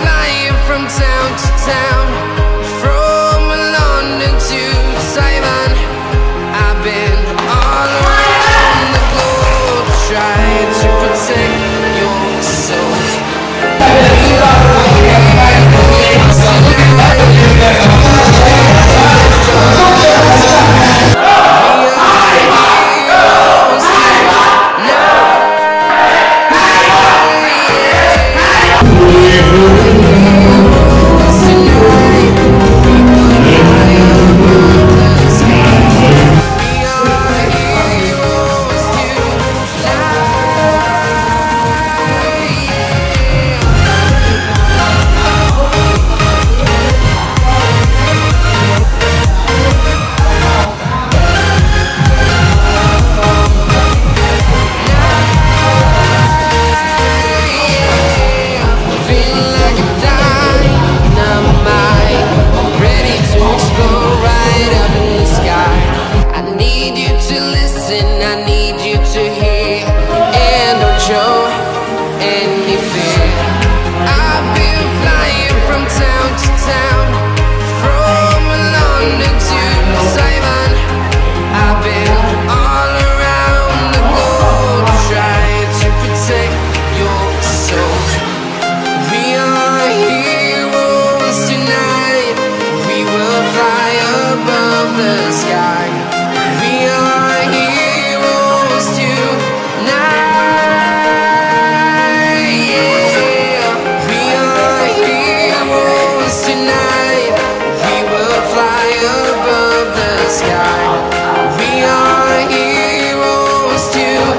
flying from town to town, from London to Taiwan. I've been all around the globe, trying to protect your soul. do.